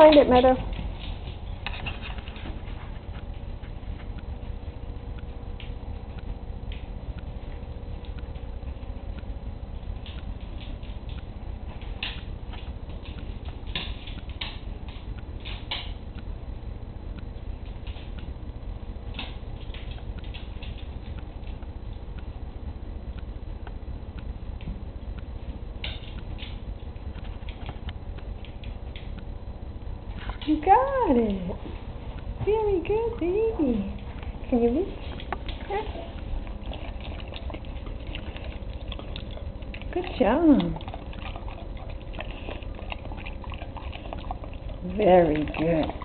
find it, Meadow. You got it. Very good, baby. Can you reach? Yes. Good job. Very good.